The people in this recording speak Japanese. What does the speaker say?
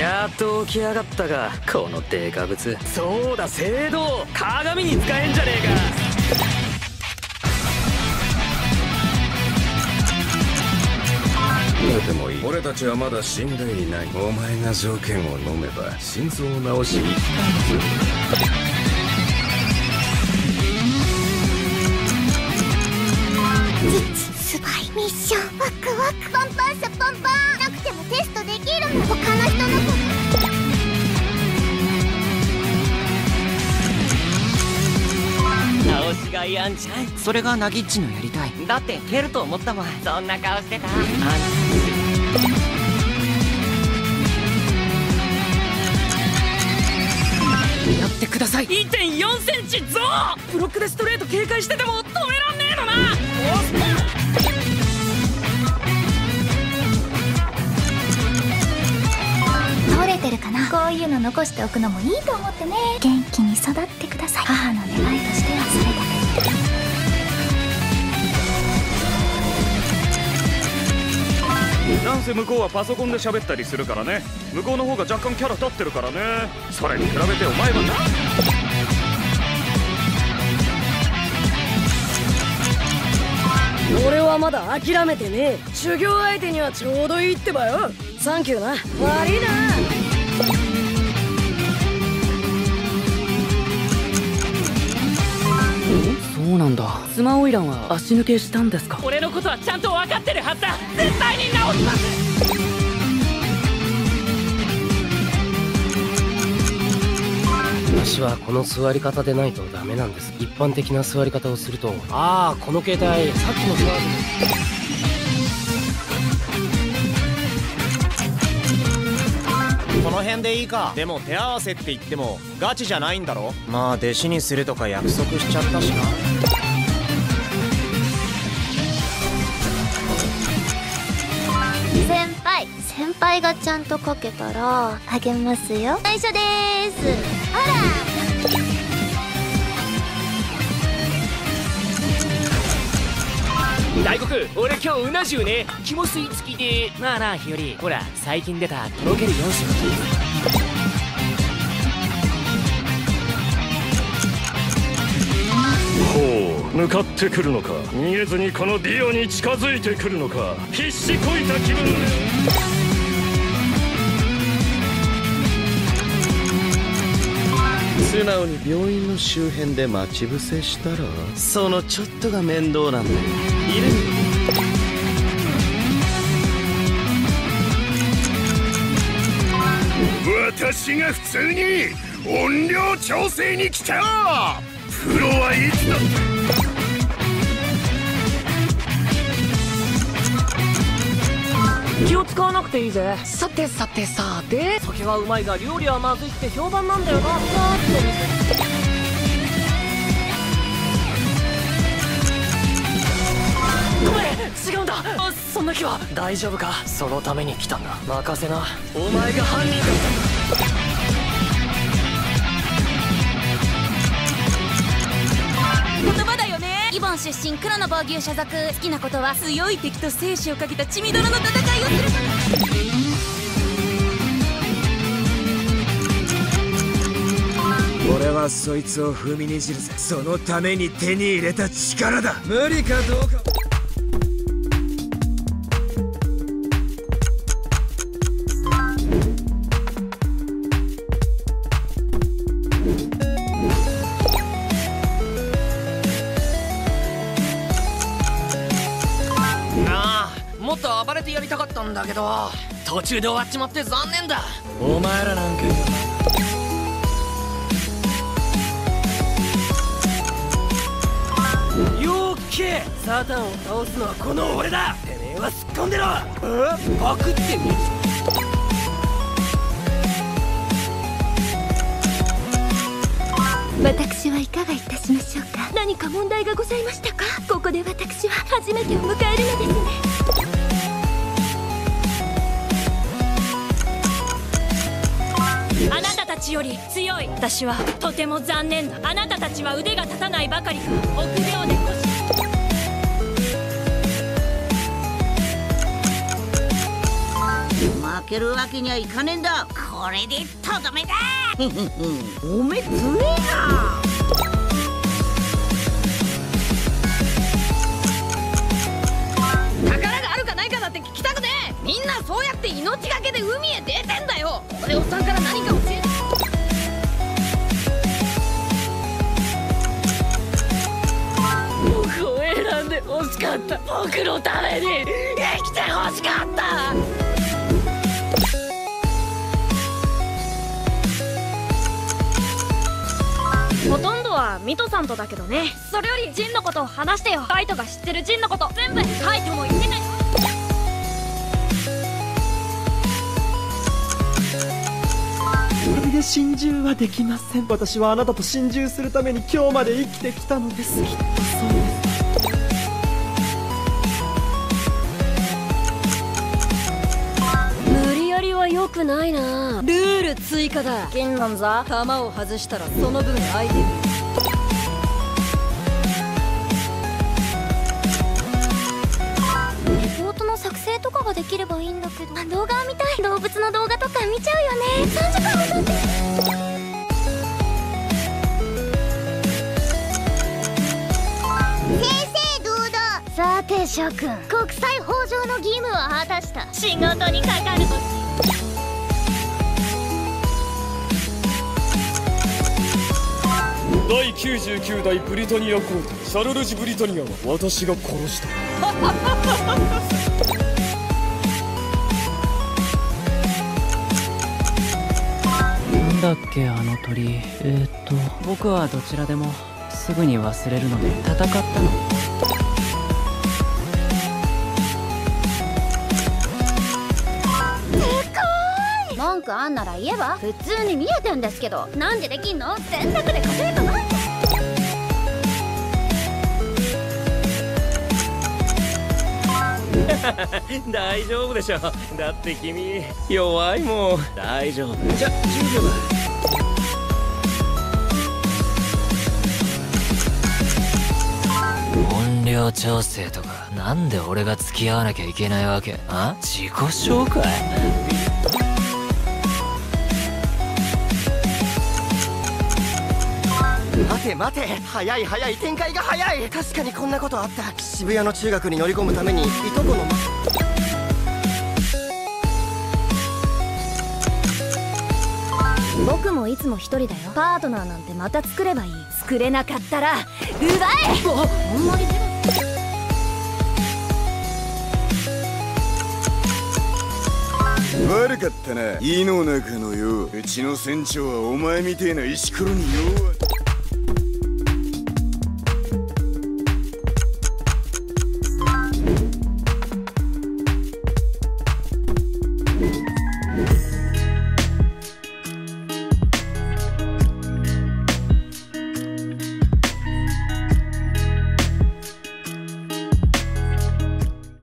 やっと起き上がったか、このデカブツ。そうだ、聖堂、鏡に使えんじゃねえか。でもいい、俺たちはまだ死んでいない。お前が条件を飲めば心臓を治し、スパイミッション、ワクワク、パンパンさパンパン、なくてもテストできるの。他の人のこと直しがいやんじゃん。それがナギッチのやりたい。だって蹴ると思ったもん。そんな顔してた。やってください。 1.4 センチ増。ブロックでストレート警戒してても止めらんねえのな。倒れてるかな。こういうの残しておくのもいいと思ってね。元気に育ってください。母の願いとしてはそれだけ。なんせ向こうはパソコンで喋ったりするからね。向こうの方が若干キャラ立ってるからね。それに比べてお前はな。俺はまだ諦めてねえ。修行相手にはちょうどいいってばよ。サンキューな。悪いな。そうなんだ。スマオイランは足抜けしたんですか。俺のことはちゃんと分かってるはずだ。絶対に治します。私はこの座り方でないとダメなんです。一般的な座り方をすると、ああこの携帯、さっきの座りこの辺でいいか。でも手合わせって言ってもガチじゃないんだろ。まあ弟子にするとか約束しちゃったしな。先輩がちゃんとかけたらあげますよ。最初でーす。ほら大黒、俺今日うな重ね。肝吸い付きで。なあなあ日和、ほら最近出たとろける4種。ほう、向かってくるのか。見えずにこのディオに近づいてくるのか。必死こいた気分。素直に病院の周辺で待ち伏せしたら、そのちょっとが面倒なんだよ。いるよ。私が普通に音量調整に来た。プロはいつだって。気を使わなくていいぜ。さてさてさて、酒はうまいが料理はまずいって評判なんだよな。ごめん、違うんだ。そんな気は。大丈夫か。そのために来たんだ。任せな。お前が犯人だ。イボン出身、黒の防御所属。好きなことは強い敵と生死をかけた血みどろの戦いをすること。俺はそいつを踏みにじるぜ。そのために手に入れた力だ。無理かどうか。もっと暴れてやりたかったんだけど、途中で終わっちまって残念だ。お前らなんか。よっけ、サタンを倒すのはこの俺だ。てめえは突っ込んでろ。パクってみる。私はいかがいたしましょうか。何か問題がございましたか。ここで私は初めてを迎えるのですね。あなたたちより強い私はとても残念だ。あなたたちは腕が立たないばかりか、臆病で腰。けるわけにはいかねえんだ。これでとどめだ。おめえ強えな。宝があるかないかだって聞きたくねえ。みんなそうやって命がけで海へ出てんだよ。これおっさんから何か教えて。僕を選んで欲しかった。僕のために生きて欲しかった。ほとんどはミトさんとだけどね。それよりジンのことを話してよ。カイトが知ってるジンのこと全部カイトも言ってない。で心中はできません。私はあなたと心中するために今日まで生きてきたのです。きっとそうです。無理やりは良くないな。ルール追加だ。銀なんざ弾を外したらその分アイテム。レポートの作成とかができればいいんだけど、動画は見たい。動物の動画とか見ちゃうよね。3時間も撮ってさて諸君、国際法上の義務は果たした。仕事にかかること。第99代ブリタニア皇帝シャルルジ・ブリタニアは私が殺した。なんだっけあの鳥。僕はどちらでもすぐに忘れるので。戦ったの。文句あんなら言えば。普通に見えてんですけど。なんでできんの。全力で稼いばない。大丈夫でしょ。だって君弱いもん。大丈夫。じゃ10秒だ。音量調整とかなんで俺が付き合わなきゃいけないわけ。あ、自己紹介。待て待て、早い早い、展開が早い。確かにこんなことあった。渋谷の中学に乗り込むためにいとこの僕もいつも一人だよ。パートナーなんてまた作ればいい。作れなかったら奪え。あんまり悪かったな、井の中のよう。うちの船長はお前みてえな石ころに弱い。